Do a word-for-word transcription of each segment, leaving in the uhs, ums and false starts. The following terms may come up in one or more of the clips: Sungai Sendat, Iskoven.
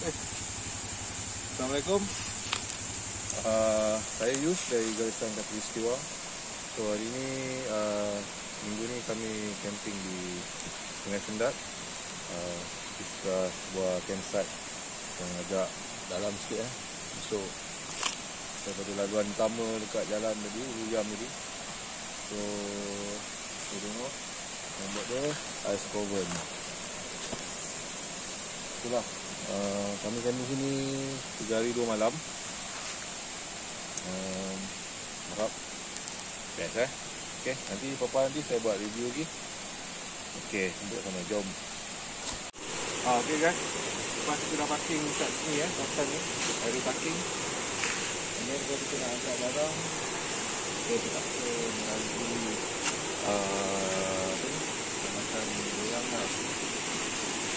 Assalamualaikum. Uh, saya Yus dari Garisan Kaki Peristiwa. So hari ini uh, minggu ini kami camping di Sungai Sendat. Uh, kita sebuah campsite yang agak dalam sikit eh. So daripada laluan utama dekat jalan tadi, Uyam tadi. So kita tengok nombor dia Iskoven. Itulah uh, kami kami sini tiga hari dua malam. Um, harap best eh. Okay, nanti papa nanti saya buat review lagi. Okay, untuk sana jom. Ah, okay guys, lepas kita dah parking kat sini eh, kawasan ni area parking. Ini kita kita nak angkat barang. Okay, kita akan lagi uh, macam orang lah.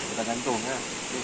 Kita gantung eh. Okay,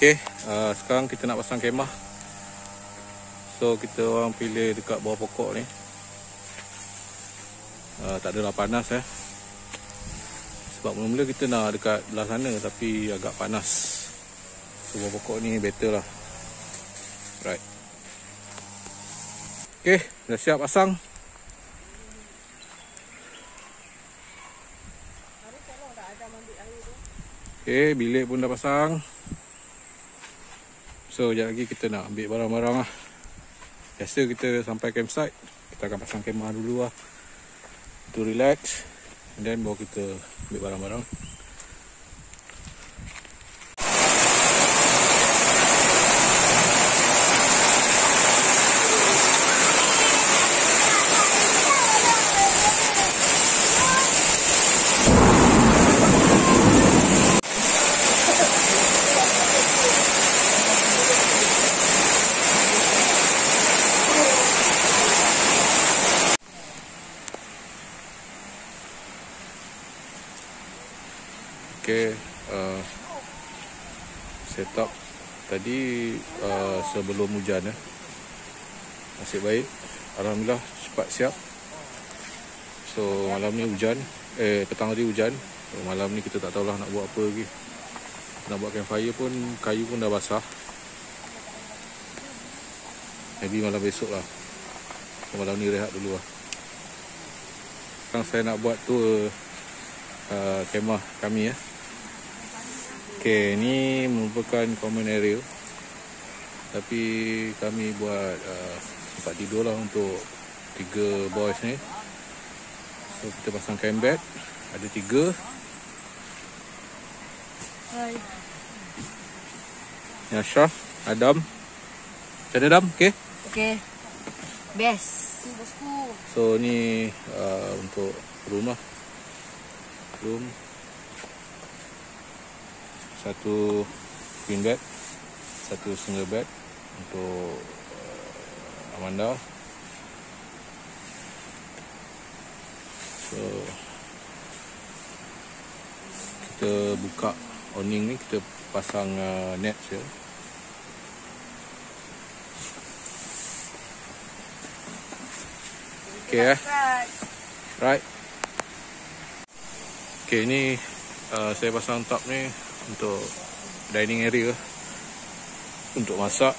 Okay, uh, sekarang kita nak pasang kemah. So kita orang pilih dekat bawah pokok ni, uh, tak adalah panas eh. Sebab mula-mula kita nak dekat belah sana tapi agak panas. So bawah pokok ni better lah. Right. Okay, dah siap pasang. Okay, bilik pun dah pasang. So, sekejap lagi kita nak ambil barang-barang lah. Biasa kita sampai campsite, kita akan pasang kemah dulu lah, to relax, and then baru kita ambil barang-barang. Okay, uh, set up tadi uh, sebelum hujan eh. Nasib baik, alhamdulillah cepat siap. So malam ni hujan, eh petang tadi hujan. So, malam ni kita tak tahulah nak buat apa lagi. Nak buat campfire pun, kayu pun dah basah. Maybe malam besok lah. So, malam ni rehat dulu lah. Sekarang saya nak buat tour uh, kemah kami ya. Eh. Okay, ni merupakan common area tapi kami buat uh, tempat tidur lah untuk tiga boys ni. So kita pasang kain bed, ada tiga. Hai. Ni Ashraf, Adam. Macam mana Adam? Okay? Okay. Best. So ni uh, untuk rumah. Room. Satu queen bed, satu single bed untuk uh, Amanda. So kita buka awning ni, kita pasang uh, net je. Okay eh. Right. Okay ni uh, saya pasang top ni untuk dining area untuk masak.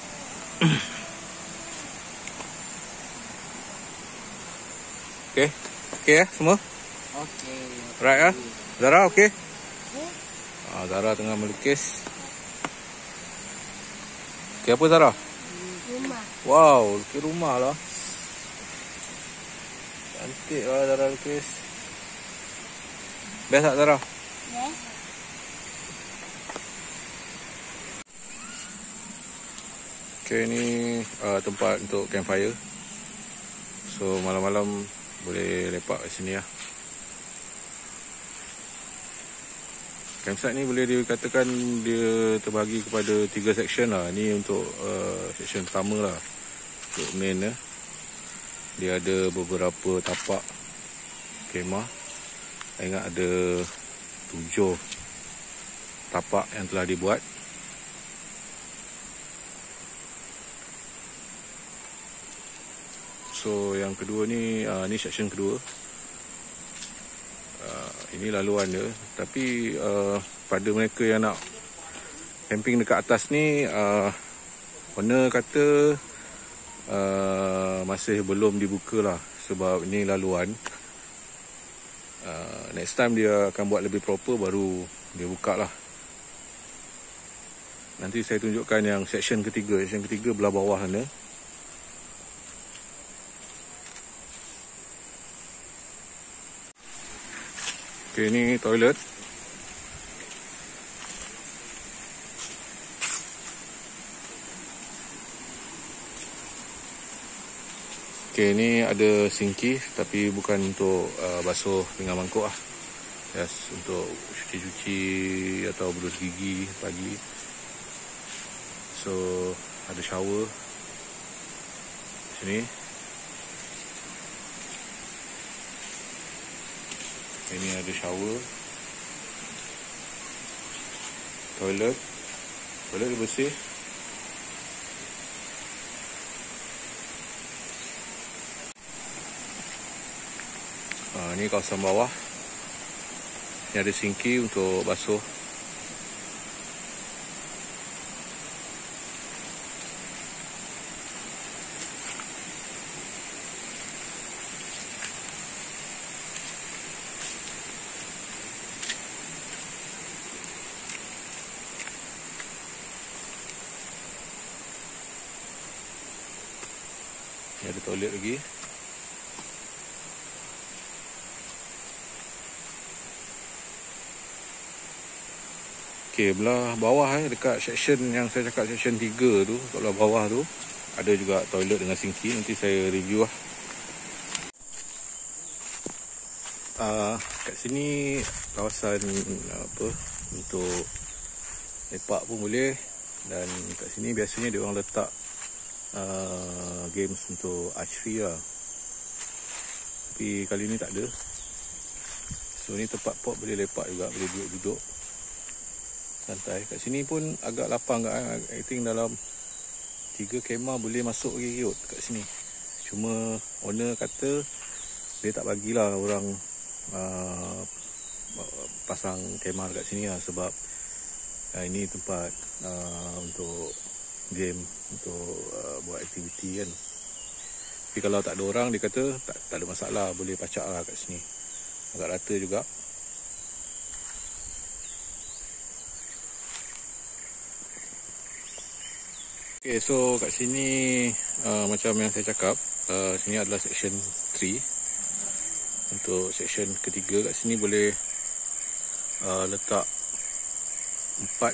Okey. Okey eh semua? Okey. Right ah. Eh? Zara okey? Okey. Ah, Zara tengah melukis. Okey apa Zara? Rumah. Wow, lukis rumah lah. Cantik lah Zara lukis. Best tak Zara? Best. Okay, ni uh, tempat untuk campfire. So malam-malam boleh lepak kat sini lah. Campsite ni boleh dikatakan dia terbagi kepada tiga section lah. Ini untuk uh, section pertama lah, untuk main eh. Dia ada beberapa tapak kemah. Saya ingat ada tujuh tapak yang telah dibuat. So yang kedua ni, uh, ni section kedua. Ini laluan dia, tapi uh, pada mereka yang nak camping dekat atas ni, uh, owner kata uh, masih belum dibuka lah sebab ini laluan. Uh, next time dia akan buat lebih proper baru dia buka lah. Nanti saya tunjukkan yang section ketiga, section ketiga belah bawah sana. Okay, ni toilet. Okay, ni ada sinki tapi bukan untuk uh, basuh dengan mangkuk lah. Yes, untuk cuci-cuci atau berus gigi pagi. So, ada shower sini. Ini ada shower, toilet, toilet bersih. Ha, ini kawasan bawah. Ini ada sinki untuk basuh. Ini ada toilet lagi. Okey, belah bawah eh, dekat section yang saya cakap section tiga tu, belah bawah tu ada juga toilet dengan sinki. Nanti saya review lah. Uh, kat sini kawasan apa untuk lepak pun boleh, dan kat sini biasanya dia orang letak Uh, games untuk archery lah. Tapi kali ni tak ada. So ni tempat pot boleh lepak juga, boleh duduk-duduk santai. Kat sini pun agak lapang agak, kan? I think dalam tiga kemah boleh masuk lagi kot kat sini. Cuma owner kata dia tak bagilah orang uh, pasang kemah kat sini lah, sebab uh, ini tempat uh, untuk game untuk uh, buat aktiviti kan. Tapi kalau tak ada orang, dia kata tak, tak ada masalah, boleh pacak lah kat sini. Agak rata juga. Okay, so kat sini uh, macam yang saya cakap, uh, sini adalah section tiga. Untuk section ketiga kat sini boleh uh, letak empat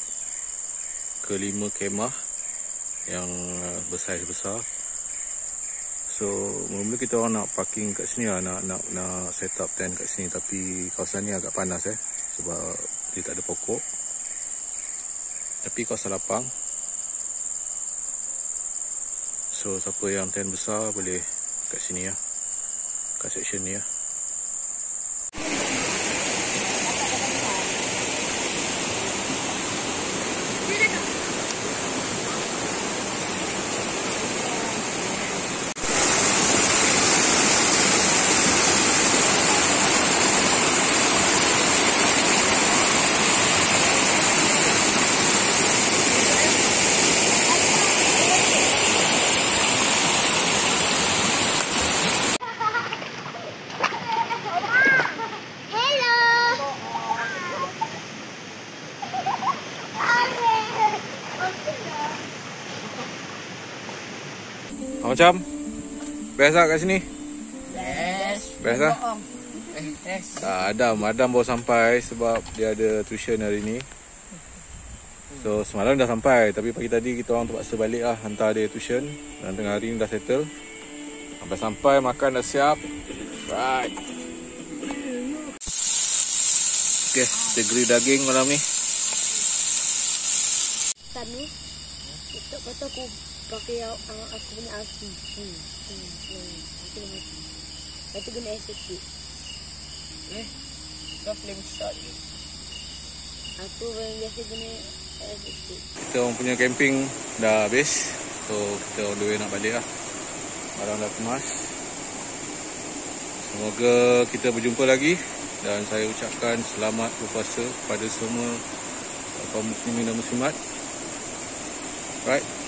ke lima kemah yang besar besar. So mula-mula kita orang nak parking kat sini lah, nak nak nak set up tent kat sini, tapi kawasan ni agak panas eh sebab dia tak ada pokok. Tapi kawasan lapang. So siapa yang tent besar boleh kat sini lah, kat section ni lah. Macam best lah kat sini. Best. Best lah. Ah, Adam, Adam baru sampai sebab dia ada tuition hari ni. So semalam dah sampai, tapi pagi tadi kita orang terpaksa balik lah hantar dia tuition. Dan tengah hari ni dah settle. Sampai sampai makan dah siap. Right. Oke, degri daging malam nih. Kami itu foto aku pakai aku punya asli. Hmm. Hmm. Itu guna S P. Eh, kau film shot. Aku biasa guna S P. Kita punya camping dah habis. So kita dua nak balik lah. Barang dah kemas. Semoga kita berjumpa lagi dan saya ucapkan selamat berpuasa kepada semua kaum muslimin dan muslimat. Right.